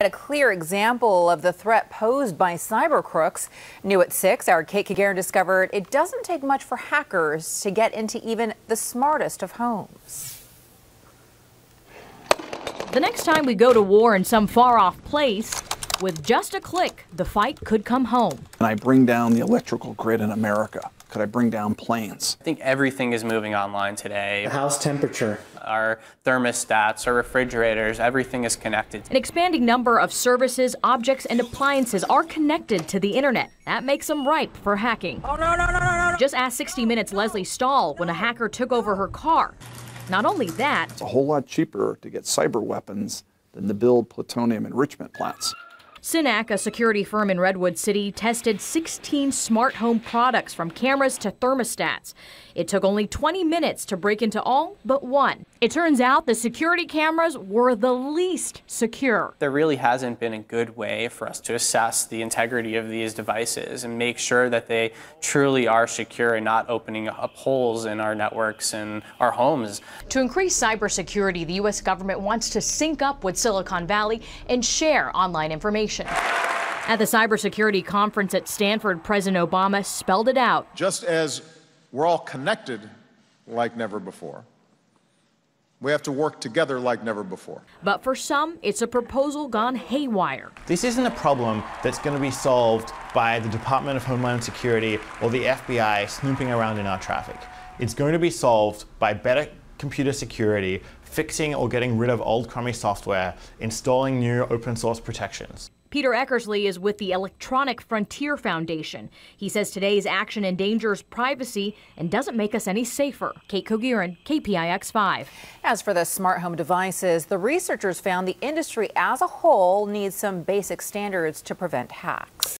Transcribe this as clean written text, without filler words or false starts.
A clear example of the threat posed by cyber crooks. New at 6, our Cate Cauguiran discovered it doesn't take much for hackers to get into even the smartest of homes. The next time we go to war in some far-off place, with just a click, the fight could come home. Can I bring down the electrical grid in America? Could I bring down planes? I think everything is moving online today. The house temperature. Our thermostats, our refrigerators, everything is connected. An expanding number of services, objects, and appliances are connected to the internet. That makes them ripe for hacking. Oh, no, no, no, no, no. Just ask 60 Minutes' Leslie Stahl when a hacker took over her car. Not only that, it's a whole lot cheaper to get cyber weapons than to build plutonium enrichment plants. Synack, a security firm in Redwood City, tested 16 smart home products from cameras to thermostats. It took only 20 minutes to break into all but one. It turns out the security cameras were the least secure. There really hasn't been a good way for us to assess the integrity of these devices and make sure that they truly are secure and not opening up holes in our networks and our homes. To increase cybersecurity, the U.S. government wants to sync up with Silicon Valley and share online information. At the cybersecurity conference at Stanford, President Obama spelled it out. Just as we're all connected like never before, we have to work together like never before. But for some, it's a proposal gone haywire. This isn't a problem that's going to be solved by the Department of Homeland Security or the FBI snooping around in our traffic. It's going to be solved by better computer security, fixing or getting rid of old crummy software, installing new open source protections. Peter Eckersley is with the Electronic Frontier Foundation. He says today's action endangers privacy and doesn't make us any safer. Cate Cauguiran, KPIX 5. As for the smart home devices, the researchers found the industry as a whole needs some basic standards to prevent hacks.